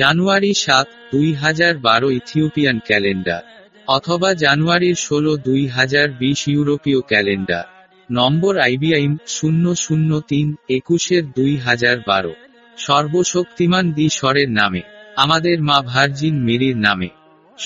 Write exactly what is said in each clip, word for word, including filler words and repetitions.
জানুয়ারি সাত দুই হাজার বারো ইথিওপিয়ান ক্যালেন্ডার অথবা জানুয়ারির ষোলো দুই হাজার বিশ ইউরোপীয় ক্যালেন্ডার। নম্বর আইবিআইএম শূন্য শূন্য তিন একুশের দুই হাজার বারো। সর্বশক্তিমান ঈশ্বরের নামে, আমাদের মা ভার্জিন মেরির নামে,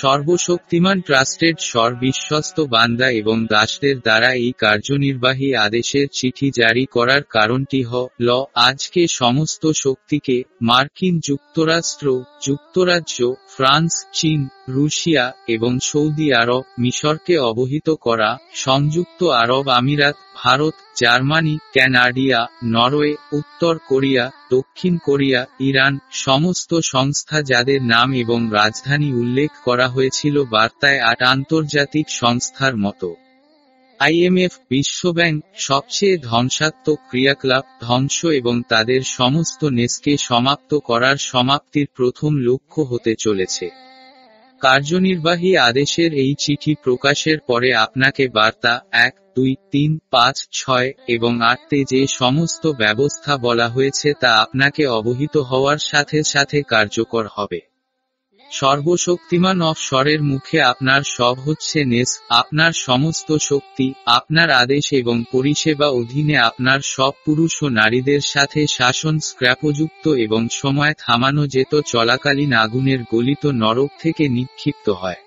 সর্বশক্তিমান ট্রাস্টেড স্বর বিশ্বস্ত বান্দা এবং দাসদের দ্বারা এই কার্যনির্বাহী আদেশের চিঠি জারি করার কারণটি হল আজকে সমস্ত শক্তিকে মার্কিন যুক্তরাষ্ট্র, যুক্তরাজ্য, ফ্রান্স, চীন, রুশিয়া এবং সৌদি আরব, মিশরকে অবহিত করা, সংযুক্ত আরব আমিরাত, ভারত, জার্মানি, কানাডা, নরওয়ে, উত্তর কোরিয়া, দক্ষিণ কোরিয়া, ইরান, সমস্ত সংস্থা যাদের নাম এবং রাজধানী উল্লেখ করা হয়েছিল বার্তায়, আট আন্তর্জাতিক সংস্থার মতো আইএমএফ, বিশ্বব্যাংক, সবচেয়ে ধ্বংসাত্মক ক্রিয়াকলাপ ধ্বংস এবং তাদের সমস্ত নেস্কে সমাপ্ত করার সমাপ্তির প্রথম লক্ষ্য হতে চলেছে। কার্যনির্বাহী আদেশের এই চিঠি প্রকাশের পরে আপনাকে বার্তা এক দুই তিন পাঁচ ছয় এবং আটতে যে সমস্ত ব্যবস্থা বলা হয়েছে তা আপনাকে অবহিত হওয়ার সাথে সাথে কার্যকর হবে। সর্বশক্তিমান অফসরের মুখে আপনার সব হচ্ছে নেস, আপনার সমস্ত শক্তি, আপনার আদেশ এবং পরিষেবা অধীনে আপনার সব পুরুষ ও নারীদের সাথে শাসন স্ক্র্যাপযুক্ত এবং সময় থামানো যেত চলাকালীন আগুনের গলিত নরক থেকে নিক্ষিপ্ত হয়।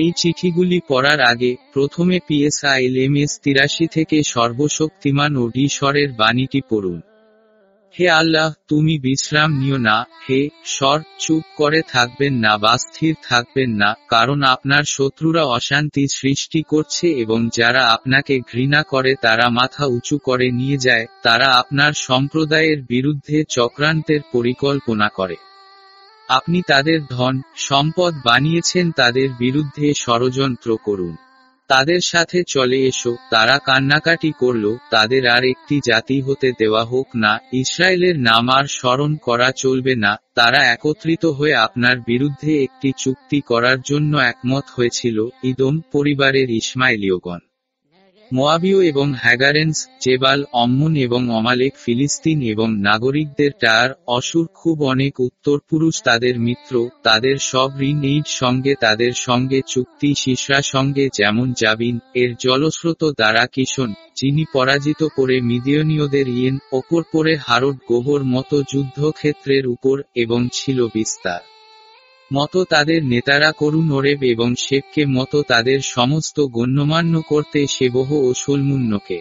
এই চিঠিগুলি পড়ার আগে প্রথমে পিএসআইএলএমএস তিরাশি থেকে সর্বশক্তিমান ওডি স্বরের বাণীটি পড়ুন। হে আল্লাহ, তুমি বিশ্রাম নিও না। হে স্বর, চুপ করে থাকবেন না বা স্থির থাকবেন না, কারণ আপনার শত্রুরা অশান্তি সৃষ্টি করছে এবং যারা আপনাকে ঘৃণা করে তারা মাথা উঁচু করে নিয়ে যায়, তারা আপনার সম্প্রদায়ের বিরুদ্ধে চক্রান্তের পরিকল্পনা করে। আপনি তাদের ধন, সম্পদ বানিয়েছেন, তাদের বিরুদ্ধে ষড়যন্ত্র করুন। তাদের সাথে চলে এসো, তারা কান্নাকাটি করল, তাদের আর একটি জাতি হতে দেওয়া হোক না। ইসরায়েলের নাম আর স্মরণ করা চলবে না। তারা একত্রিত হয়ে আপনার বিরুদ্ধে একটি চুক্তি করার জন্য একমত হয়েছিল। ইদোম পরিবারের ইসমাইলীয়গণ, মোয়াবীয় এবং হ্যাগারেন্স, জেবাল, অম্মুন এবং অমালেক, ফিলিস্তিন এবং নাগরিকদের টার, অসুর, খুব অনেক উত্তরপুরুষ তাদের মিত্র, তাদের সব ঋণ এইড সঙ্গে, তাদের সঙ্গে চুক্তি, সিসরা সঙ্গে যেমন জাবিন এর জলস্রোত দ্বারা কিশোন, যিনি পরাজিত করে মিদিয়নীয়দের ইয়েন ওপর পরে হারড গোবর মতো যুদ্ধক্ষেত্রের উপর, এবং ছিল বিস্তার মতো তাদের নেতারা করুন ওরেব এবং শেবকে মতো তাদের সমস্ত গণ্যমান্য করতে সেবহ ও সুলমুন্নকে,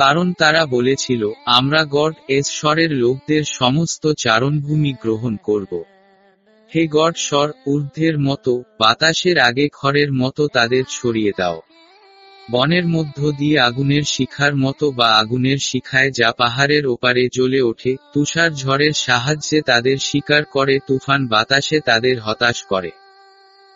কারণ তারা বলেছিল, আমরা গড এস স্বরের লোকদের সমস্ত চারণভূমি গ্রহণ করব। হে গড স্বর, ঊর্ধ্বের মতো, বাতাসের আগে খড়ের মতো তাদের ছড়িয়ে দাও, বনের মধ্য দিয়ে আগুনের শিখার মতো বা আগুনের শিখায় যা পাহাড়ের ওপারে জ্বলে ওঠে, তুষার ঝড়ের সাহায্যে তাদের শিকার করে, তুফান বাতাসে তাদের হতাশ করে।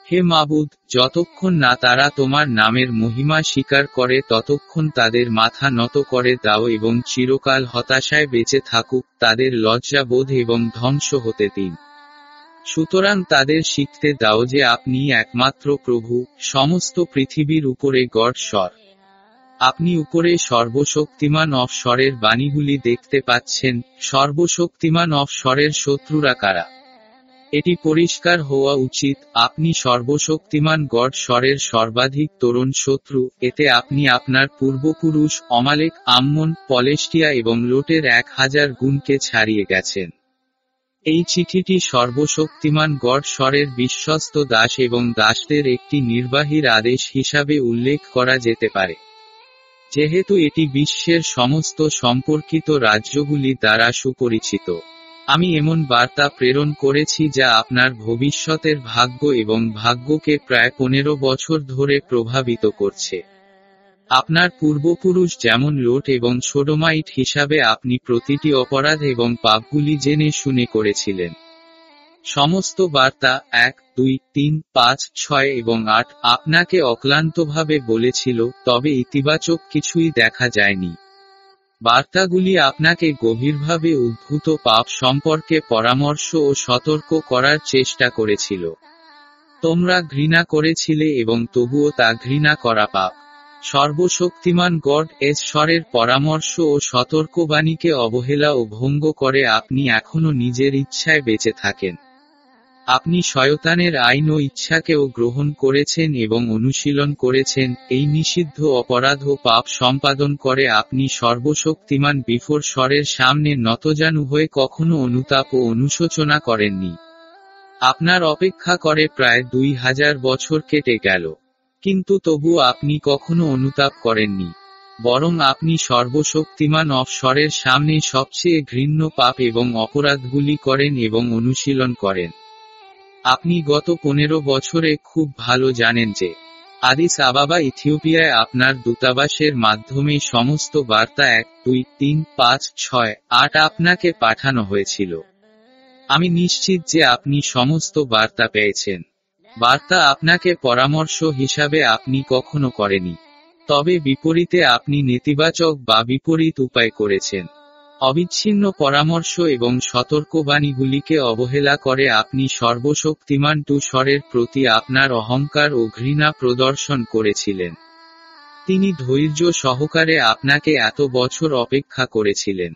হে মাবুদ, যতক্ষণ না তারা তোমার নামের মহিমা স্বীকার করে ততক্ষণ তাদের মাথা নত করে দাও এবং চিরকাল হতাশায় বেঁচে থাকুক, তাদের লজ্জাবোধ এবং ধ্বংস হতে দিন। সুতরাং তাদের শিখতে দাও যে আপনি একমাত্র প্রভু, সমস্ত পৃথিবীর উপরে গড স্বর। আপনি উপরে সর্বশক্তিমান অফসরের বাণীগুলি দেখতে পাচ্ছেন। সর্বশক্তিমান অফসরের শত্রুরা কারা? এটি পরিষ্কার হওয়া উচিত, আপনি সর্বশক্তিমান গড স্বরের সর্বাধিক তরুণ শত্রু। এতে আপনি আপনার পূর্বপুরুষ অমালেক, আম্মন, পলেস্টিয়া এবং লোটের এক হাজার গুণকে ছাড়িয়ে গেছেন। এই চিঠিটি সর্বশক্তিমান গড স্বরের বিশ্বস্ত দাস এবং দাসদের একটি নির্বাহীর আদেশ হিসাবে উল্লেখ করা যেতে পারে, যেহেতু এটি বিশ্বের সমস্ত সম্পর্কিত রাজ্যগুলি দ্বারা সুপরিচিত। আমি এমন বার্তা প্রেরণ করেছি যা আপনার ভবিষ্যতের ভাগ্য এবং ভাগ্যকে প্রায় পনেরো বছর ধরে প্রভাবিত করছে। আপনার পূর্বপুরুষ যেমন লোট এবং সোডোমাইট হিসাবে আপনি প্রতিটি অপরাধ এবং পাপগুলি জেনে শুনে করেছিলেন। সমস্ত বার্তা এক দুই তিন পাঁচ ছয় এবং আট আপনাকে অক্লান্তভাবে বলেছিল, তবে ইতিবাচক কিছুই দেখা যায়নি। বার্তাগুলি আপনাকে গভীরভাবে উদ্ভূত পাপ সম্পর্কে পরামর্শ ও সতর্ক করার চেষ্টা করেছিল। তোমরা ঘৃণা করেছিলে এবং তবুও তা ঘৃণা করা পাপ। সর্বশক্তিমান গড এস স্বরের পরামর্শ ও সতর্কবাণীকে অবহেলা ও ভঙ্গ করে আপনি এখনো নিজের ইচ্ছায় বেঁচে থাকেন। আপনি শয়তানের আইন ও ইচ্ছাকেও গ্রহণ করেছেন এবং অনুশীলন করেছেন। এই নিষিদ্ধ অপরাধ ও পাপ সম্পাদন করে আপনি সর্বশক্তিমান বিফোর স্বরের সামনে নতজানু হয়ে কখনো অনুতাপ ও অনুশোচনা করেননি। আপনার অপেক্ষা করে প্রায় দুই হাজার বছর কেটে গেল, কিন্তু তবু আপনি কখনো অনুতাপ করেননি, বরং আপনি সর্বশক্তিমান অফসরের সামনে সবচেয়ে ঘৃণ্য পাপ এবং অপরাধগুলি করেন এবং অনুশীলন করেন। আপনি গত পনেরো বছরে খুব ভালো জানেন যে আদিস আবাবা ইথিওপিয়ায় আপনার দূতাবাসের মাধ্যমে সমস্ত বার্তা এক দুই তিন পাঁচ ছয় আট আপনাকে পাঠানো হয়েছিল। আমি নিশ্চিত যে আপনি সমস্ত বার্তা পেয়েছেন। বার্তা আপনাকে পরামর্শ হিসাবে আপনি কখনো করেনি, তবে বিপরীতে আপনি নেতিবাচক বা বিপরীত উপায় করেছেন। অবিচ্ছিন্ন পরামর্শ এবং সতর্কবাণীগুলিকে অবহেলা করে আপনি সর্বশক্তিমান তুষরের প্রতি আপনার অহংকার ও ঘৃণা প্রদর্শন করেছিলেন। তিনি ধৈর্য সহকারে আপনাকে এত বছর অপেক্ষা করেছিলেন,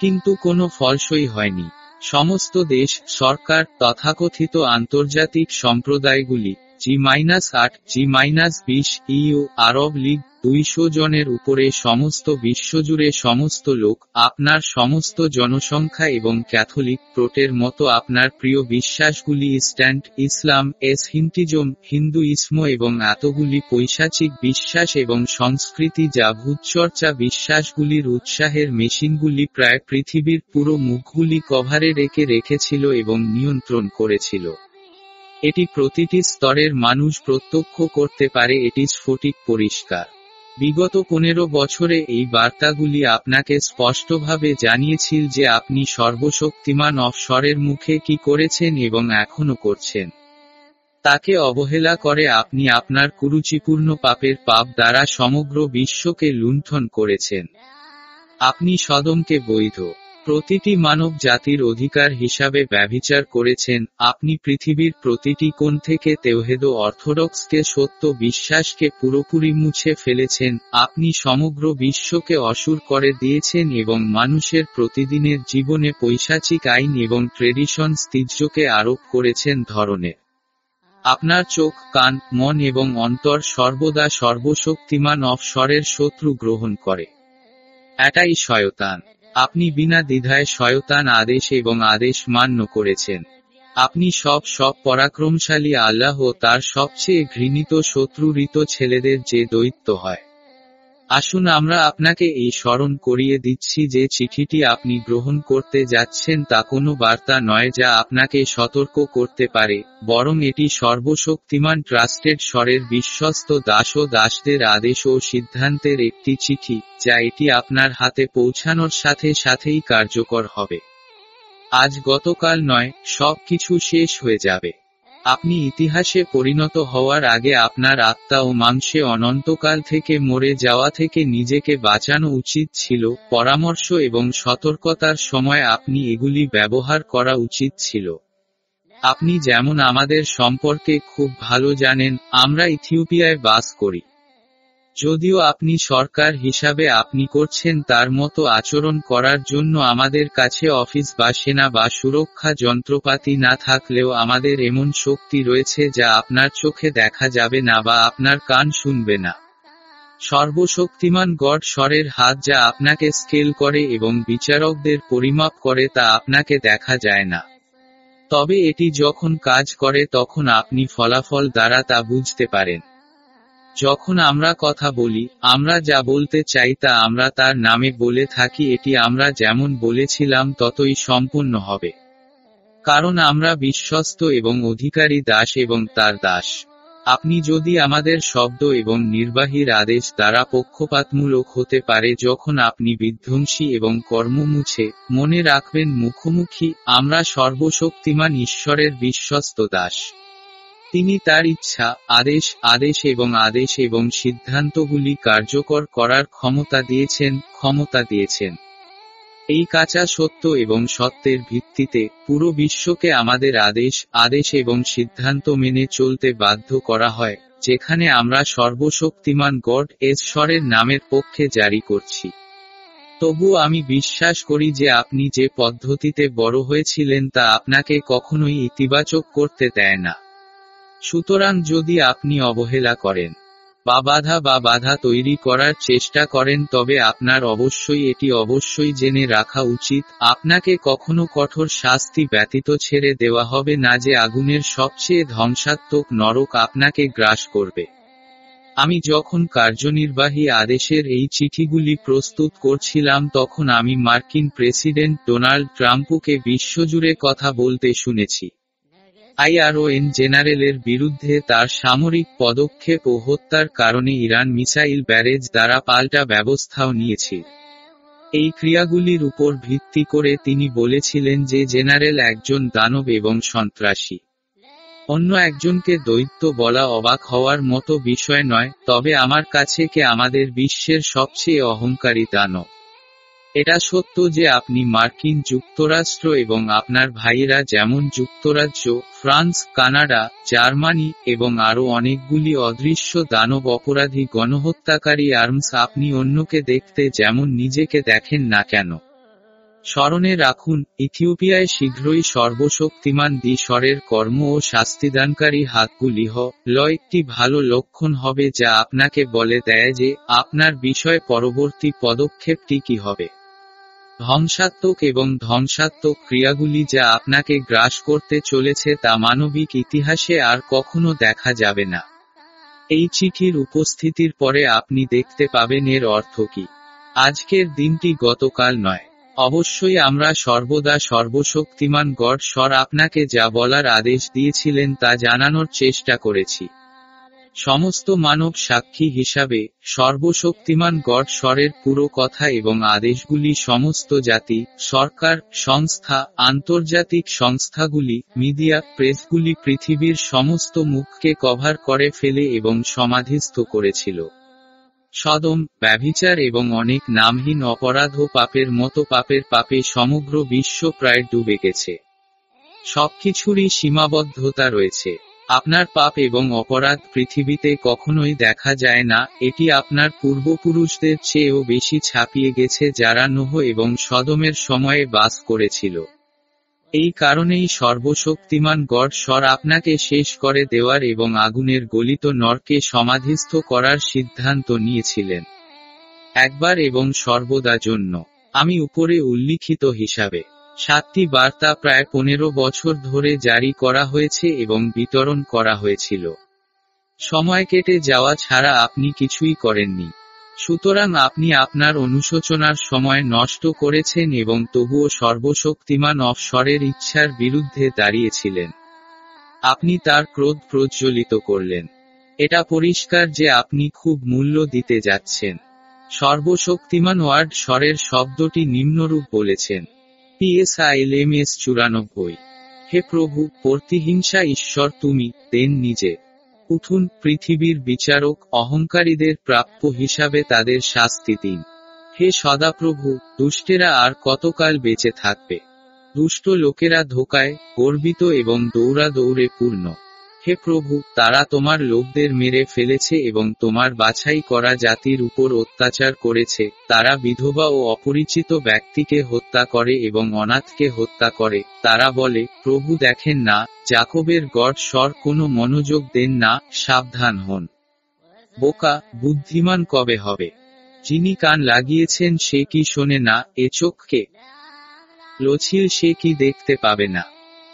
কিন্তু কোনো ফলসই হয়নি। সমস্ত দেশ, সরকার, তথাকথিত আন্তর্জাতিক সম্প্রদায়গুলি জি মাইনাস আট জি মাইনাস বিশ ইউ আরব লীগ দুইশো জনের উপরে সমস্ত বিশ্বজুড়ে সমস্ত লোক, আপনার সমস্ত জনসংখ্যা এবং ক্যাথলিক প্রোটের মতো আপনার প্রিয় বিশ্বাসগুলি স্ট্যান্ড ইসলাম এস হিন্টিজম হিন্দুইসম এবং এতগুলি পৈশাচিক বিশ্বাস এবং সংস্কৃতি যা ভূতচর্চা বিশ্বাসগুলির উৎসাহের মেশিনগুলি প্রায় পৃথিবীর পুরো মুখগুলি কভারে রেখে রেখেছিল এবং নিয়ন্ত্রণ করেছিল। এটি প্রতিটি স্তরের মানুষ প্রত্যক্ষ করতে পারে। এটি স্ফটিক পরিষ্কার। বিগত পনেরো বছরে এই বার্তাগুলি আপনাকে স্পষ্টভাবে জানিয়েছিল যে আপনি সর্বশক্তিমান অফসরের মুখে কি করেছেন এবং এখনো করছেন। তাকে অবহেলা করে আপনি আপনার কুরুচিপূর্ণ পাপের পাপ দ্বারা সমগ্র বিশ্বকে লুণ্ঠন করেছেন। আপনি সদমকে বৈধ প্রতিটি মানব জাতির অধিকার হিসাবে ব্যভিচার করেছেন। আপনি পৃথিবীর প্রতিটি কোণ থেকে তেওহেদ অর্থোডক্সকে সত্য বিশ্বাসকে পুরোপুরি মুছে ফেলেছেন। আপনি সমগ্র বিশ্বকে অসুর করে দিয়েছেন এবং মানুষের প্রতিদিনের জীবনে পৈশাচিক আইন এবং ট্রেডিশন স্থির্যকে আরোপ করেছেন ধরনে। আপনার চোখ, কান, মন এবং অন্তর সর্বদা সর্বশক্তিমান অফসরের শত্রু গ্রহণ করে। এটাই শয়তান। আপনি বিনা দ্বিধায় শয়তান আদেশ এবং আদেশ মান্য করেছেন। আপনি সব সব পরাক্রমশালী আল্লাহ ও তার সবচেয়ে ঘৃণিত শত্রুরিত ছেলেদের যে দৈত্য হয়। আসুন আমরা আপনাকে এই স্মরণ করিয়ে দিচ্ছি যে চিঠিটি আপনি গ্রহণ করতে যাচ্ছেন তা কোনো বার্তা নয় যা আপনাকে সতর্ক করতে পারে, বরং এটি সর্বশক্তিমান ট্রাস্টেড স্বরের বিশ্বস্ত দাস ও দাসদের আদেশ ও সিদ্ধান্তের একটি চিঠি যা এটি আপনার হাতে পৌঁছানোর সাথে সাথেই কার্যকর হবে। আজ গতকাল নয়, সব কিছু শেষ হয়ে যাবে। আপনি ইতিহাসে পরিণত হওয়ার আগে আপনার আত্মা ও মাংসে অনন্তকাল থেকে মরে যাওয়া থেকে নিজেকে বাঁচানো উচিত ছিল। পরামর্শ এবং সতর্কতার সময় আপনি এগুলি ব্যবহার করা উচিত ছিল। আপনি যেমন আমাদের সম্পর্কে খুব ভালো জানেন, আমরা ইথিওপিয়ায় বাস করি। যদিও আপনি সরকার হিসাবে আপনি করছেন তার মতো আচরণ করার জন্য আমাদের কাছে অফিস বা সেনা বা সুরক্ষা যন্ত্রপাতি না থাকলেও আমাদের এমন শক্তি রয়েছে যা আপনার চোখে দেখা যাবে না বা আপনার কান শুনবে না। সর্বশক্তিমান গড স্বরের হাত যা আপনাকে স্কেল করে এবং বিচারকদের পরিমাপ করে তা আপনাকে দেখা যায় না, তবে এটি যখন কাজ করে তখন আপনি ফলাফল দ্বারা তা বুঝতে পারেন। যখন আমরা কথা বলি, আমরা যা বলতে চাই তা আমরা তার নামে বলে থাকি। এটি আমরা যেমন বলেছিলাম ততই সম্পূর্ণ হবে, কারণ আমরা বিশ্বস্ত এবং অধিকারী দাস এবং তার দাস। আপনি যদি আমাদের শব্দ এবং নির্বাহীর আদেশ দ্বারা পক্ষপাতমূলক হতে পারে যখন আপনি বিধ্বংসী এবং কর্মমুছে, মনে রাখবেন মুখোমুখি আমরা সর্বশক্তিমান ঈশ্বরের বিশ্বস্ত দাস। তিনি তার ইচ্ছা, আদেশ, আদেশ এবং আদেশ এবং সিদ্ধান্তগুলি কার্যকর করার ক্ষমতা দিয়েছেন ক্ষমতা দিয়েছেন। এই কাঁচা সত্য এবং সত্যের ভিত্তিতে পুরো বিশ্বকে আমাদের আদেশ, আদেশ এবং সিদ্ধান্ত মেনে চলতে বাধ্য করা হয়, যেখানে আমরা সর্বশক্তিমান গড এর স্বরের নামের পক্ষে জারি করছি। তবু আমি বিশ্বাস করি যে আপনি যে পদ্ধতিতে বড় হয়েছিলেন তা আপনাকে কখনোই ইতিবাচক করতে দেয় না। সুতরাং যদি আপনি অবহেলা করেন বা বাধা বা বাধা তৈরি করার চেষ্টা করেন তবে আপনার অবশ্যই এটি অবশ্যই জেনে রাখা উচিত, আপনাকে কখনো কঠোর শাস্তি ব্যতীত ছেড়ে দেওয়া হবে না যে আগুনের সবচেয়ে ধ্বংসাত্মক নরক আপনাকে গ্রাস করবে। আমি যখন কার্যনির্বাহী আদেশের এই চিঠিগুলি প্রস্তুত করছিলাম তখন আমি মার্কিন প্রেসিডেন্ট ডোনাল্ড ট্রাম্পকে বিশ্বজুড়ে কথা বলতে শুনেছি আইআরওএন জেনারেলের বিরুদ্ধে তার সামরিক পদক্ষেপ ও হত্যার কারণে ইরান মিসাইল ব্যারেজ দ্বারা পাল্টা ব্যবস্থাও নিয়েছে। এই ক্রিয়াগুলির উপর ভিত্তি করে তিনি বলেছিলেন যে জেনারেল একজন দানব এবং সন্ত্রাসী। অন্য একজনকে দৈত্য বলা অবাক হওয়ার মতো বিষয় নয়, তবে আমার কাছে কে আমাদের বিশ্বের সবচেয়ে অহংকারী দানব। এটা সত্য যে আপনি মার্কিন যুক্তরাষ্ট্র এবং আপনার ভাইয়েরা যেমন যুক্তরাজ্য, ফ্রান্স, কানাডা, জার্মানি এবং আরও অনেকগুলি অদৃশ্য দানব অপরাধী গণহত্যাকারী আর্মস, আপনি অন্যকে দেখতে যেমন নিজেকে দেখেন না কেন। স্মরণে রাখুন, ইথিওপিয়ায় শীঘ্রই সর্বশক্তিমান দ্বিশরের কর্ম ও শাস্তিদানকারী হাতগুলি হল একটি ভালো লক্ষণ হবে যা আপনাকে বলে দেয় যে আপনার বিষয় পরবর্তী পদক্ষেপটি কি হবে। ধ্বংসাত্মক এবং ধ্বংসাত্মক ক্রিয়াগুলি যা আপনাকে গ্রাস করতে চলেছে তা মানবিক ইতিহাসে আর কখনো দেখা যাবে না। এই চিঠির উপস্থিতির পরে আপনি দেখতে পাবেন এর অর্থ কি। আজকের দিনটি গতকাল নয়। অবশ্যই আমরা সর্বদা সর্বশক্তিমান গড সর আপনাকে যা বলার আদেশ দিয়েছিলেন তা জানানোর চেষ্টা করেছি। সমস্ত মানব সাক্ষী হিসাবে সর্বশক্তিমান গড সরের পুরো কথা এবং আদেশগুলি সমস্ত জাতি, সরকার, সংস্থা, আন্তর্জাতিক সংস্থাগুলি, মিডিয়া, প্রেসগুলি পৃথিবীর সমস্ত মুখকে কভার করে ফেলে এবং সমাধিস্থ করেছিল। সদম, ব্যভিচার এবং অনেক নামহীন অপরাধ ও পাপের মতো পাপের পাপে সমগ্র বিশ্ব প্রায় ডুবে গেছে। সবকিছুরই সীমাবদ্ধতা রয়েছে। আপনার পাপ এবং অপরাধ পৃথিবীতে কখনোই দেখা যায় না। এটি আপনার পূর্বপুরুষদের চেয়েও বেশি ছাপিয়ে গেছে যারা নোহ এবং সদমের সময়ে বাস করেছিল। এই কারণেই সর্বশক্তিমান গড সর আপনাকে শেষ করে দেওয়ার এবং আগুনের গলিত নরকে সমাধিস্থ করার সিদ্ধান্ত নিয়েছিলেন, একবার এবং সর্বদা জন্য। আমি উপরে উল্লিখিত হিসাবে সাতটি বার্তা প্রায় পনেরো বছর ধরে জারি করা হয়েছে এবং বিতরণ করা হয়েছিল। সময় কেটে যাওয়া ছাড়া আপনি কিছুই করেননি। সুতরাং আপনি আপনার অনুশোচনার সময় নষ্ট করেছেন এবং তবুও সর্বশক্তিমান অবসরের ইচ্ছার বিরুদ্ধে দাঁড়িয়েছিলেন। আপনি তার ক্রোধ প্রজ্বলিত করলেন। এটা পরিষ্কার যে আপনি খুব মূল্য দিতে যাচ্ছেন। সর্বশক্তিমান ওয়ার্ড স্বরের শব্দটি নিম্নরূপ বলেছেন, পিএসআইএলএমএস চুরানব্বই, হে প্রভু, প্রতিহিংসা ঈশ্বর তুমি দেন নিজে। উঠুন, পৃথিবীর বিচারক, অহংকারীদের প্রাপ্য হিসাবে তাদের শাস্তি দিন। হে সদাপ্রভু, দুষ্টেরা আর কতকাল বেঁচে থাকবে? দুষ্ট লোকেরা ধোকায়, গর্বিত এবং দৌড়াদৌড়ে পূর্ণ। হে প্রভু, তারা তোমার লোকদের মেরে ফেলেছে এবং তোমার বাছাই করা জাতির উপর অত্যাচার করেছে। তারা বিধবা ও অপরিচিত ব্যক্তিকে হত্যা করে এবং অনাথকে হত্যা করে। তারা বলে, প্রভু দেখেন না। জাকবের গড সর কোনো মনোযোগ দেন না। সাবধান হন। বোকা, বুদ্ধিমান কবে হবে? যিনি কান লাগিয়েছেন সে কি শোনে না? এ চোখকে লছিল সে কি দেখতে পাবে না?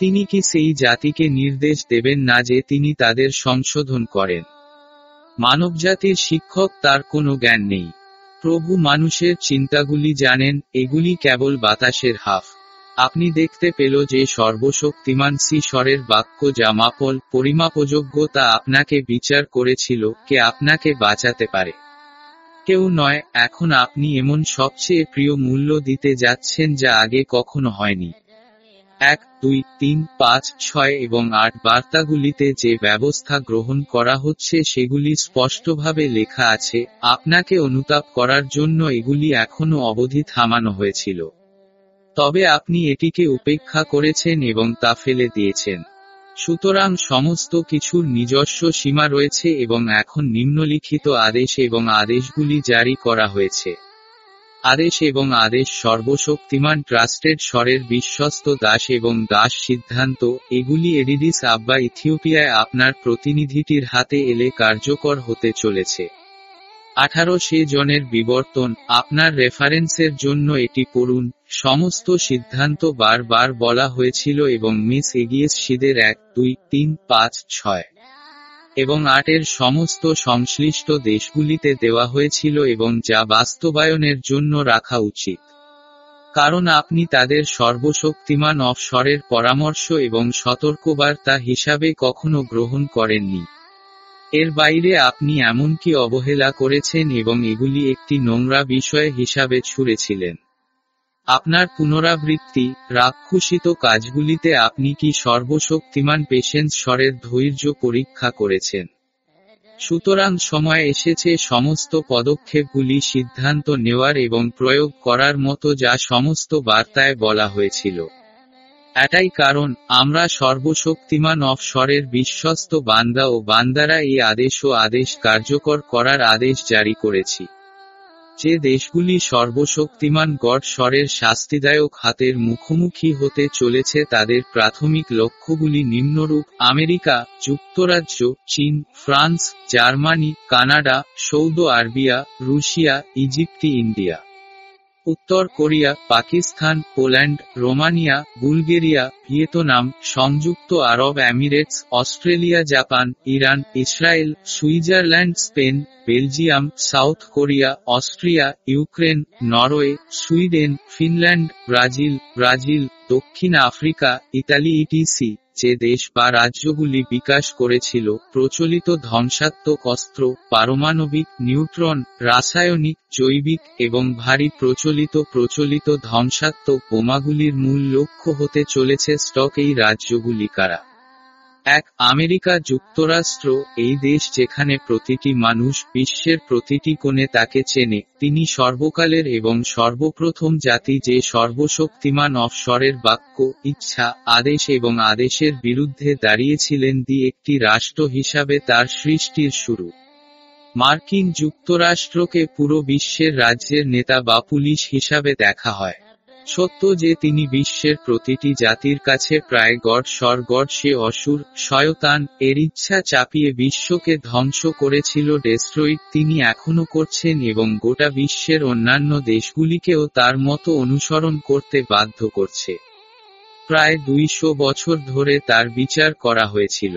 তিনি কি সেই জাতিকে নির্দেশ দেবেন না যে তিনি তাদের সংশোধন করেন? মানবজাতির শিক্ষক, তার কোনো জ্ঞান নেই। প্রভু মানুষের চিন্তাগুলি জানেন, এগুলি কেবল বাতাসের হাফ। আপনি দেখতে পেল যে সর্বশক্তিমান সি স্বরের বাক্য যা মাপল পরিমাপযোগ্য তা আপনাকে বিচার করেছিল। কে আপনাকে বাঁচাতে পারে? কেউ নয়। এখন আপনি এমন সবচেয়ে প্রিয় মূল্য দিতে যাচ্ছেন যা আগে কখনো হয়নি। এক, দুই, তিন, পাঁচ, ছয় এবং আট বার্তাগুলিতে যে ব্যবস্থা গ্রহণ করা হচ্ছে সেগুলি স্পষ্টভাবে লেখা আছে। আপনাকে অনুতাপ করার জন্য এগুলি এখনো অবধি থামানো হয়েছিল, তবে আপনি এটিকে উপেক্ষা করেছেন এবং তা ফেলে দিয়েছেন। সুতরাং সমস্ত কিছুর নিজস্ব সীমা রয়েছে এবং এখন নিম্নলিখিত আদেশ এবং আদেশগুলি জারি করা হয়েছে। আরেশ এবং আরেশ সর্বশক্তিমান ট্রাস্টেড স্বরের বিশ্বস্ত দাস এবং দাস সিদ্ধান্ত এগুলি এডিডিস আব্বা ইথিওপিয়ায় আপনার প্রতিনিধিটির হাতে এলে কার্যকর হতে চলেছে। আঠারো সে জনের বিবর্তন আপনার রেফারেন্সের জন্য এটি পড়ুন। সমস্ত সিদ্ধান্ত বারবার বলা হয়েছিল এবং মিস এগিয়েস সিদের এক দুই তিন পাঁচ ছয় এবং আটের সমস্ত সংশ্লিষ্ট দেশগুলিতে দেওয়া হয়েছিল এবং যা বাস্তবায়নের জন্য রাখা উচিত, কারণ আপনি তাদের সর্বশক্তিমান অফশরের পরামর্শ এবং সতর্কবার্তা হিসাবে কখনো গ্রহণ করেননি। এর বাইরে আপনি এমনকি অবহেলা করেছেন এবং এগুলি একটি নোংরা বিষয় হিসাবে ছুঁড়েছিলেন। আপনার পুনরাবৃত্তি রাক্ষসিত কাজগুলিতে আপনি কি সর্বশক্তিমান পেশেন্স স্বরের ধৈর্য পরীক্ষা করেছেন? সুতরাং সময় এসেছে সমস্ত পদক্ষেপগুলি সিদ্ধান্ত নেওয়ার এবং প্রয়োগ করার মতো যা সমস্ত বার্তায় বলা হয়েছিল। এটাই কারণ আমরা সর্বশক্তিমান অফ স্বরের বিশ্বস্ত বান্দা ও বান্দারা এই আদেশ ও আদেশ কার্যকর করার আদেশ জারি করেছি। যে দেশগুলি সর্বশক্তিমান গড স্বরের শাস্তিদায়ক হাতের মুখোমুখি হতে চলেছে তাদের প্রাথমিক লক্ষ্যগুলি নিম্নরূপ: আমেরিকা যুক্তরাজ্য, চীন, France, Germany, Canada, Saudi Arabia, Russia, Egypt, India, উত্তর Korea, Pakistan, Poland, Romania, Bulgaria, Vietnam, সংযুক্ত আরব Emirates, Australia, Japan, Iran, Israel, Switzerland, Spain, Belgium, South Korea, Austria, Ukraine, Norway, Sweden, Finland, Brazil, Brazil, দক্ষিণ Africa, Italy etc. যে দেশ বা রাজ্যগুলি বিকাশ করেছিল প্রচলিত ধ্বংসাত্মক অস্ত্র, পারমাণবিক, নিউট্রন, রাসায়নিক, জৈবিক এবং ভারী প্রচলিত প্রচলিত ধ্বংসাত্মক বোমাগুলির মূল লক্ষ্য হতে চলেছে স্টক। এই রাজ্যগুলি কারা? এক, আমেরিকা যুক্তরাষ্ট্র। এই দেশ যেখানে প্রতিটি মানুষ বিশ্বের প্রতিটি কোণে তাকে চেনে, তিনি সর্বকালের এবং সর্বপ্রথম জাতি যে সর্বশক্তিমান অফশরের বাক্য, ইচ্ছা, আদেশ এবং আদেশের বিরুদ্ধে দাঁড়িয়েছিলেন দি একটি রাষ্ট্র হিসাবে তার সৃষ্টির শুরু। মার্কিন যুক্তরাষ্ট্রকে পুরো বিশ্বের রাজ্যের নেতা বা পুলিশ হিসাবে দেখা হয়। সত্য যে তিনি বিশ্বের প্রতিটি জাতির কাছে প্রায় গড স্বর গড সে অসুর শয়তান এর ইচ্ছা চাপিয়ে বিশ্বকে ধ্বংস করেছিল ডেস্ট্রয়েড, তিনি এখনো করছেন এবং গোটা বিশ্বের অন্যান্য দেশগুলিকেও তার মতো অনুসরণ করতে বাধ্য করছে। প্রায় দুইশো বছর ধরে তার বিচার করা হয়েছিল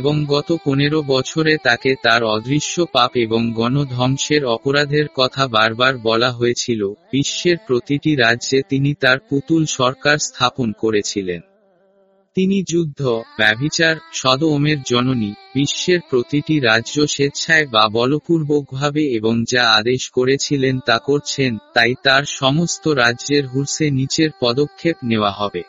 এবং গত পনেরো বছরে তাকে তার অদৃশ্য পাপ এবং গণধ্বংসের অপরাধের কথা বারবার বলা হয়েছিল। বিশ্বের প্রতিটি রাজ্যে তিনি তার পুতুল সরকার স্থাপন করেছিলেন। তিনি যুদ্ধ, ব্যভিচার, সদোমের জননী, বিশ্বের প্রতিটি রাজ্য স্বেচ্ছায় বা বলপূর্বকভাবে এবং যা আদেশ করেছিলেন তা করছেন, তাই তার সমস্ত রাজ্যের হুরসে নিচের পদক্ষেপ নেওয়া হবে।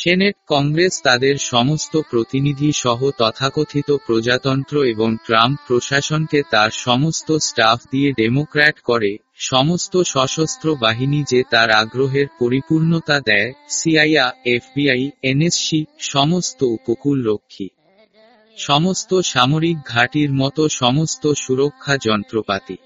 সেনেট, কংগ্রেস তাদের সমস্ত প্রতিনিধি সহ তথাকথিত প্রজাতন্ত্র এবং ট্রাম্প প্রশাসনকে তার সমস্ত স্টাফ দিয়ে ডেমোক্র্যাট করে, সমস্ত সশস্ত্র বাহিনী যে তার আগ্রহের পরিপূর্ণতা দেয়, সিআইএ, এফবিআই, এনএসসি, সমস্ত উপকূলরক্ষী, সমস্ত সামরিক ঘাঁটির মতো সমস্ত সুরক্ষা যন্ত্রপাতি,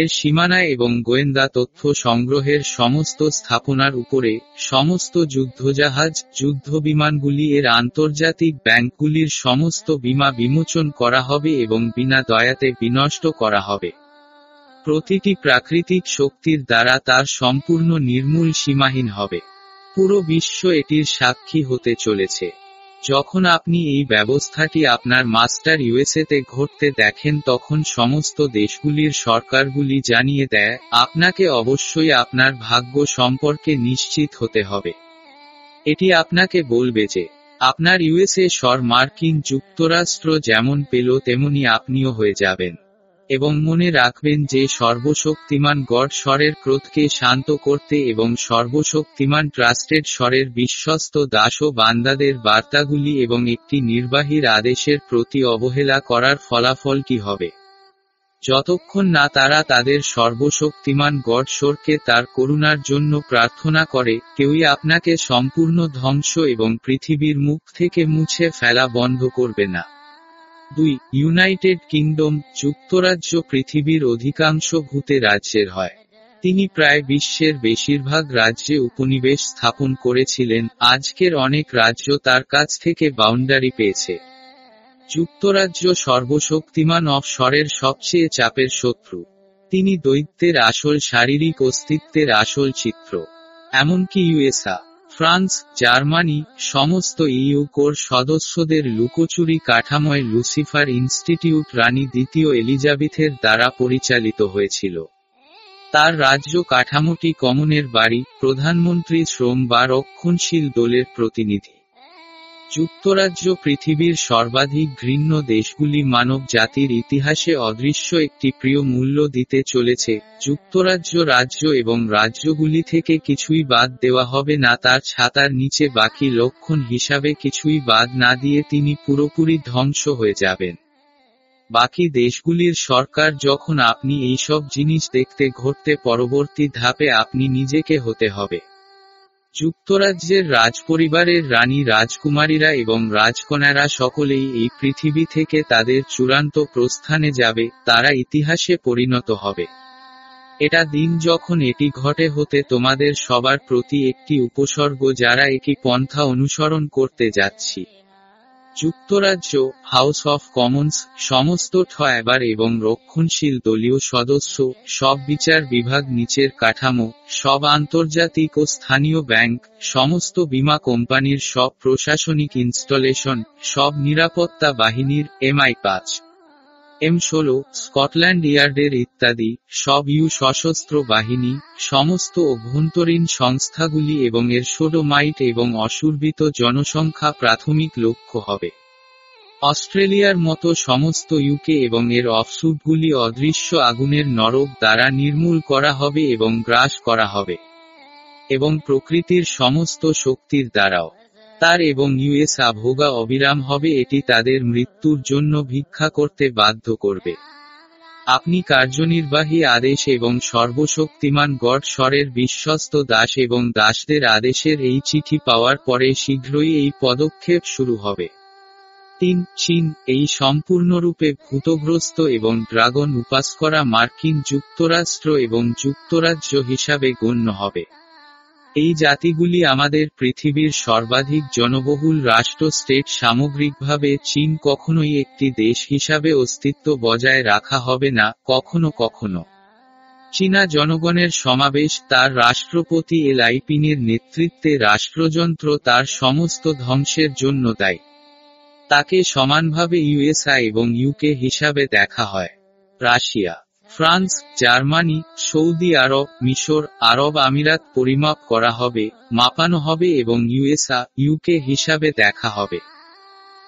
এর সীমানায় এবং গোয়েন্দা তথ্য সংগ্রহের সমস্ত স্থাপনার উপরে, সমস্ত যুদ্ধজাহাজ, যুদ্ধবিমানগুলি, এর আন্তর্জাতিক ব্যাংকগুলির সমস্ত বীমা বিমোচন করা হবে এবং বিনা দয়াতে বিনষ্ট করা হবে। প্রতিটি প্রাকৃতিক শক্তির দ্বারা তার সম্পূর্ণ নির্মূল সীমাহীন হবে। পুরো বিশ্ব এটির সাক্ষী হতে চলেছে। যখন আপনি এই ব্যবস্থাটি আপনার মাস্টার ইউএসএতে ঘটতে দেখেন তখন সমস্ত দেশগুলির সরকারগুলি জানিয়ে দেয়, আপনাকে অবশ্যই আপনার ভাগ্য সম্পর্কে নিশ্চিত হতে হবে। এটি আপনাকে বলবে যে আপনার ইউএসএ স্বর মার্কিন যুক্তরাষ্ট্র যেমন পেল তেমনি আপনিও হয়ে যাবেন, এবং মনে রাখবেন যে সর্বশক্তিমান গড স্বরের ক্রোধকে শান্ত করতে এবং সর্বশক্তিমান ট্রাস্টেড স্বরের বিশ্বস্ত দাস ও বান্দাদের বার্তাগুলি এবং একটি নির্বাহীর আদেশের প্রতি অবহেলা করার ফলাফল কি হবে, যতক্ষণ না তারা তাদের সর্বশক্তিমান গড স্বরকে তার করুণার জন্য প্রার্থনা করে, কেউই আপনাকে সম্পূর্ণ ধ্বংস এবং পৃথিবীর মুখ থেকে মুছে ফেলা বন্ধ করবে না। দুই, ইউনাইটেড কিংডম যুক্তরাজ্য। পৃথিবীর অধিকাংশ ভূতে রাজ্যের হয়। তিনি প্রায় বিশ্বের বেশিরভাগ রাজ্যে উপনিবেশ স্থাপন করেছিলেন। আজকের অনেক রাজ্য তার কাছ থেকে বাউন্ডারি পেয়েছে। যুক্তরাজ্য সর্বশক্তিমান অফশোরের সবচেয়ে চাপের শত্রু। তিনি দৈত্যের আসল শারীরিক অস্তিত্বের আসল চিত্র। এমনকি ইউএসএ, ফ্রান্স, জার্মানি সমস্ত ইইউ কোর সদস্যদের লুকোচুরি কাঠাময় লুসিফার ইনস্টিটিউট রানী দ্বিতীয় এলিজাবেথের দ্বারা পরিচালিত হয়েছিল। তার রাজ্য কাঠামোটি কমনের বাড়ি, প্রধানমন্ত্রী, শ্রম বা রক্ষণশীল দলের প্রতিনিধি। যুক্তরাজ্য পৃথিবীর সর্বাধিক ঘৃণ্য দেশগুলি মানব জাতির ইতিহাসে অদৃশ্য একটি প্রিয় মূল্য দিতে চলেছে। যুক্তরাজ্য রাজ্য এবং রাজ্যগুলি থেকে কিছুই বাদ দেওয়া হবে না। তার ছাতার নিচে বাকি লক্ষণ হিসাবে কিছুই বাদ না দিয়ে তিনি পুরোপুরি ধ্বংস হয়ে যাবেন। বাকি দেশগুলির সরকার যখন আপনি এইসব জিনিস দেখতে ঘটতে পরবর্তী ধাপে আপনি নিজেকে হতে হবে। যুক্তরাজ্যের রাজপরিবারের রানী, রাজকুমারীরা এবং রাজকন্যারা সকলেই এই পৃথিবী থেকে তাদের চূড়ান্ত প্রস্থানে যাবে। তারা ইতিহাসে পরিণত হবে। এটা দিন যখন এটি ঘটে হতে তোমাদের সবার প্রতি একটি উপসর্গ যারা একই পন্থা অনুসরণ করতে যাচ্ছি। যুক্তরাজ্য, হাউস অফ কমন্স, সমস্ত ঠয়াবার এবং রক্ষণশীল দলীয় সদস্য, সব বিচার বিভাগ, নিচের কাঠামো, সব আন্তর্জাতিক ও স্থানীয় ব্যাংক, সমস্ত বীমা কোম্পানির সব প্রশাসনিক ইনস্টলেশন, সব নিরাপত্তা বাহিনীর এমআই পাঁচ এম ষোলো, স্কটল্যান্ড ইয়ার্ডের ইত্যাদি সব ইউ সশস্ত্র বাহিনী, সমস্ত অভ্যন্তরীণ সংস্থাগুলি এবং এর সোডোমাইট এবং অসুরবিত জনসংখ্যা প্রাথমিক লক্ষ্য হবে। অস্ট্রেলিয়ার মতো সমস্ত ইউকে এবং এর অফশুটগুলি অদৃশ্য আগুনের নরক দ্বারা নির্মূল করা হবে এবং গ্রাস করা হবে, এবং প্রকৃতির সমস্ত শক্তির দ্বারাও। তার এবং ইউএস আভোগা অবিরাম হবে। এটি তাদের মৃত্যুর জন্য ভিক্ষা করতে বাধ্য করবে। আপনি কার্যনির্বাহী আদেশ এবং সর্বশক্তিমান গড স্বরের বিশ্বস্ত দাস এবং দাসদের আদেশের এই চিঠি পাওয়ার পরে শীঘ্রই এই পদক্ষেপ শুরু হবে। তিন চীন, এই সম্পূর্ণরূপে ভূতগ্রস্ত এবং ড্রাগন উপাস করা মার্কিন যুক্তরাষ্ট্র এবং যুক্তরাজ্য হিসাবে গণ্য হবে। এই জাতিগুলি আমাদের পৃথিবীর সর্বাধিক জনবহুল রাষ্ট্র স্টেট। সামগ্রিকভাবে চীন কখনোই একটি দেশ হিসাবে অস্তিত্ব বজায় রাখা হবে না। কখনো কখনো চীনা জনগণের সমাবেশ তার রাষ্ট্রপতি এলাই পিনের নেতৃত্বে রাষ্ট্রযন্ত্র তার সমস্ত ধ্বংসের জন্য দায়ী। তাকে সমানভাবে ইউএসএ এবং ইউকে হিসাবে দেখা হয়। Russia, France, Germany, Saudi Arab, মিশর, আরব আমিরাত পরিমাপ করা হবে, মাপানো হবে এবং ইউএসএ, ইউকে হিসাবে দেখা হবে।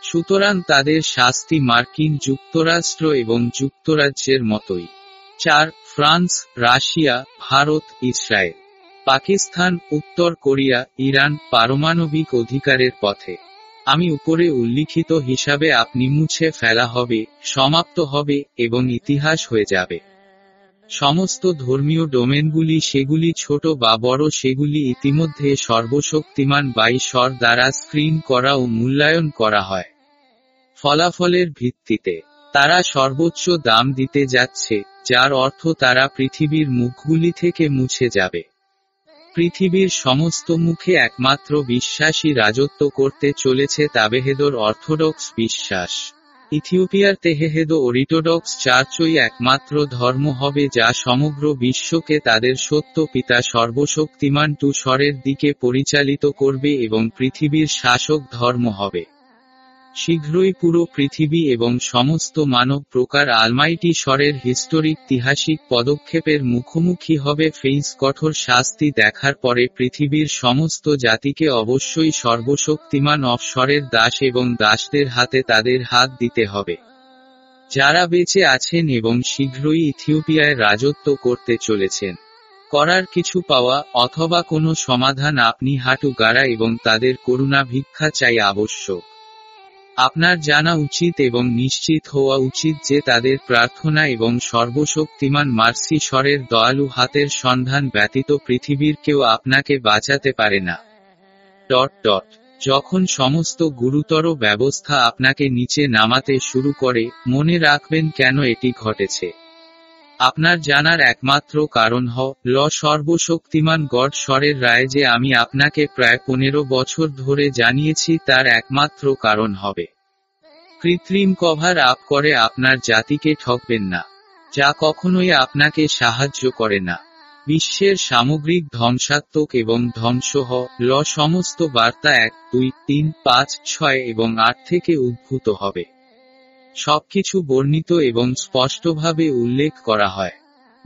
সুতরাং তাদের শাস্তি মার্কিন যুক্তরাষ্ট্র এবং যুক্তরাজ্যের মতোই। চার France, Russia, Bharat, Israel, Pakistan, উত্তর কোরিয়া, ইরান পারমাণবিক অধিকারের পথে। আমি উপরে উল্লিখিত হিসাবে আপনি মুছে ফেলা হবে, সমাপ্ত হবে এবং ইতিহাস হয়ে যাবে। সমস্ত ধর্মীয় ডোমেনগুলি, সেগুলি ছোট বা বড়, সেগুলি ইতিমধ্যে সর্বশক্তিমান বাইশ্বর দ্বারা স্ক্রিন করা ও মূল্যায়ন করা হয়। ফলাফলের ভিত্তিতে তারা সর্বোচ্চ দাম দিতে যাচ্ছে, যার অর্থ তারা পৃথিবীর মুখগুলি থেকে মুছে যাবে। পৃথিবীর সমস্ত মুখে একমাত্র বিশ্বাসী রাজত্ব করতে চলেছে, তাবেহেদর অর্থোডক্স বিশ্বাস। ইথিওপিয়ার তেহেহেদ অরিটোডক্স চার্চই একমাত্র ধর্ম হবে যা সমগ্র বিশ্বকে তাদের সত্য পিতা সর্বশক্তিমান টু স্বরের দিকে পরিচালিত করবে এবং পৃথিবীর শাসক ধর্ম হবে। শীঘ্রই পুরো পৃথিবী এবং সমস্ত মানব প্রকার আলমাইটি স্বরের হিস্টোরিক ঐতিহাসিক পদক্ষেপের মুখোমুখি হবে। ফেইস কঠোর শাস্তি দেখার পরে পৃথিবীর সমস্ত জাতিকে অবশ্যই সর্বশক্তিমান অফশরের দাস এবং দাসদের হাতে তাদের হাত দিতে হবে, যারা বেঁচে আছেন এবং শীঘ্রই ইথিওপিয়ায় রাজত্ব করতে চলেছেন। করার কিছু পাওয়া অথবা কোনো সমাধান আপনি হাঁটু গাড়া এবং তাদের করুণা ভিক্ষা চাই আবশ্যক। আপনার জানা উচিত এবং নিশ্চিত হওয়া উচিত যে তাদের প্রার্থনা এবং সর্বশক্তিমান মার্সি স্বরের দয়ালু হাতের সন্ধান ব্যতীত পৃথিবীর কেউ আপনাকে বাঁচাতে পারে না। ডট ডট যখন সমস্ত গুরুতর ব্যবস্থা আপনাকে নিচে নামাতে শুরু করে, মনে রাখবেন কেন এটি ঘটেছে। আপনার জানার একমাত্র কারণ হল সর্বশক্তিমান গড স্বরের রায় যে আমি আপনাকে প্রায় পনেরো বছর ধরে জানিয়েছি তার একমাত্র কারণ হবে। কৃত্রিম কভার আপ করে আপনার জাতিকে ঠকবেন না, যা কখনোই আপনাকে সাহায্য করে না। বিশ্বের সামগ্রিক ধ্বংসাত্মক এবং ধ্বংস হল সমস্ত বার্তা এক দুই তিন পাঁচ ছয় এবং আট থেকে উদ্ভূত হবে। সবকিছু বর্ণিত এবং স্পষ্টভাবে উল্লেখ করা হয়।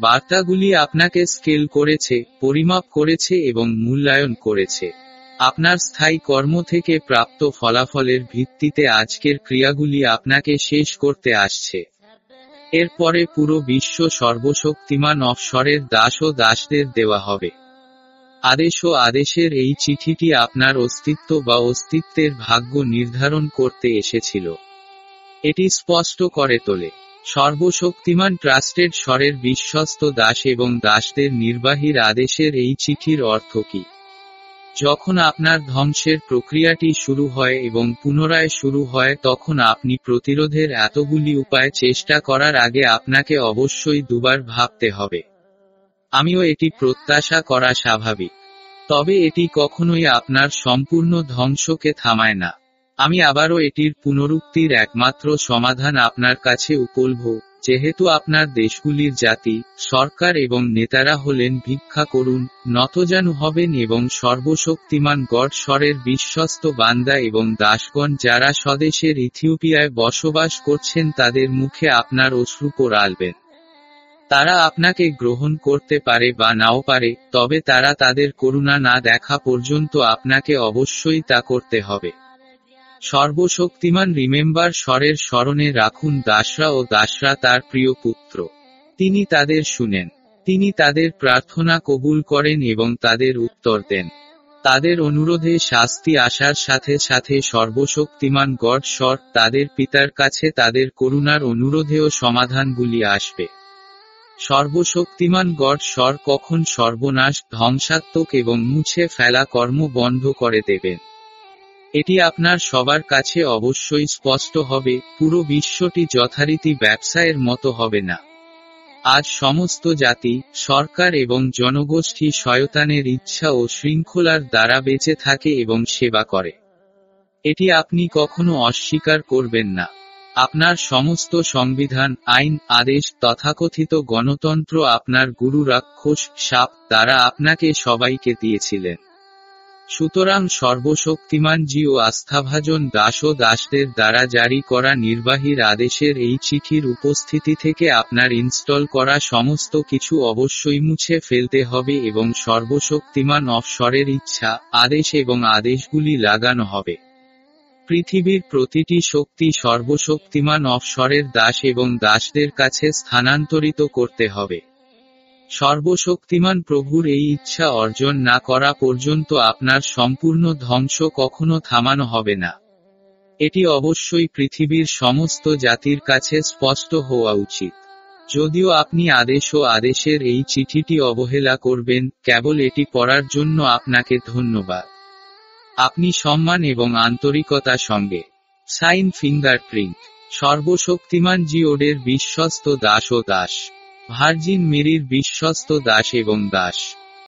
বার্তাগুলি আপনাকে স্কেল করেছে, পরিমাপ করেছে এবং মূল্যায়ন করেছে। আপনার স্থায়ী কর্ম থেকে প্রাপ্ত ফলাফলের ভিত্তিতে আজকের ক্রিয়াগুলি আপনাকে শেষ করতে আসছে। এরপরে পুরো বিশ্ব সর্বশক্তিমান অবসরের দাস ও দাসদের দেওয়া হবে। আদেশ ও আদেশের এই চিঠিটি আপনার অস্তিত্ব বা অস্তিত্বের ভাগ্য নির্ধারণ করতে এসেছিল। এটি স্পষ্ট করে তোলে সর্বশক্তিমান ট্রাস্টেড স্বরের বিশ্বস্ত দাস এবং দাসদের নির্বাহীর আদেশের এই চিঠির অর্থ কি। যখন আপনার ধ্বংসের প্রক্রিয়াটি শুরু হয় এবং পুনরায় শুরু হয়, তখন আপনি প্রতিরোধের এতগুলি উপায় চেষ্টা করার আগে আপনাকে অবশ্যই দুবার ভাবতে হবে। আমিও এটি প্রত্যাশা করা স্বাভাবিক, তবে এটি কখনোই আপনার সম্পূর্ণ ধ্বংসকে থামায় না। আমি আবারও এটির পুনরুক্তির একমাত্র সমাধান আপনার কাছে উপলভ্য, যেহেতু আপনার দেশগুলির জাতি, সরকার এবং নেতারা হলেন ভিক্ষা করুন, নতজানু হবেন এবং সর্বশক্তিমান গড স্বরের বিশ্বস্ত বান্দা এবং দাসগণ যারা স্বদেশের ইথিওপিয়ায় বসবাস করছেন তাদের মুখে আপনার অশ্রুকর আলবেন। তারা আপনাকে গ্রহণ করতে পারে বা নাও পারে, তবে তারা তাদের করুণা না দেখা পর্যন্ত আপনাকে অবশ্যই তা করতে হবে। সর্বশক্তিমান রিমেম্বার স্বরের স্মরণে রাখুন দাসরা ও দাসরা তার প্রিয় পুত্র। তিনি তাদের শুনেন, তিনি তাদের প্রার্থনা কবুল করেন এবং তাদের উত্তর দেন। তাদের অনুরোধে শাস্তি আসার সাথে সাথে সর্বশক্তিমান গড স্বর তাদের পিতার কাছে তাদের করুণার অনুরোধেও সমাধানগুলি আসবে। সর্বশক্তিমান গড স্বর কখন সর্বনাশ, ধ্বংসাত্মক এবং মুছে ফেলা কর্ম বন্ধ করে দেবেন। এটি আপনার সবার কাছে অবশ্যই স্পষ্ট হবে। পুরো বিশ্বটি যথারীতি ব্যবসায়ের মতো হবে না। আজ সমস্ত জাতি, সরকার এবং জনগোষ্ঠী শয়তানের ইচ্ছা ও শৃঙ্খলার দ্বারা বেঁচে থাকে এবং সেবা করে। এটি আপনি কখনো অস্বীকার করবেন না। আপনার সমস্ত সংবিধান, আইন, আদেশ, তথাকথিত গণতন্ত্র আপনার গুরু রাক্ষস সাপ দ্বারা আপনাকে সবাইকে দিয়েছিলেন। সুতরাং সর্বশক্তিমান জিও আস্থাভাজন দাস ও দাসদের দ্বারা জারি করা নির্বাহীর আদেশের এই চিঠির উপস্থিতি থেকে আপনার ইনস্টল করা সমস্ত কিছু অবশ্যই মুছে ফেলতে হবে এবং সর্বশক্তিমান অবসরের ইচ্ছা, আদেশ এবং আদেশগুলি লাগানো হবে। পৃথিবীর প্রতিটি শক্তি সর্বশক্তিমান অবসরের দাস এবং দাসদের কাছে স্থানান্তরিত করতে হবে। সর্বশক্তিমান প্রভুর এই ইচ্ছা অর্জন না করা পর্যন্ত আপনার সম্পূর্ণ ধ্বংস কখনো থামানো হবে না। এটি অবশ্যই পৃথিবীর সমস্ত জাতির কাছে স্পষ্ট হওয়া উচিত। যদিও আপনি আদেশ ও আদেশের এই চিঠিটি অবহেলা করবেন, কেবল এটি পড়ার জন্য আপনাকে ধন্যবাদ। আপনি সম্মান এবং আন্তরিকতা সঙ্গে সাইন ফিঙ্গারপ্রিন্ট সর্বশক্তিমান জিওডের বিশ্বস্ত দাস ও দাস, ভার্জিন মেরির বিশ্বস্ত দাস এবং দাস।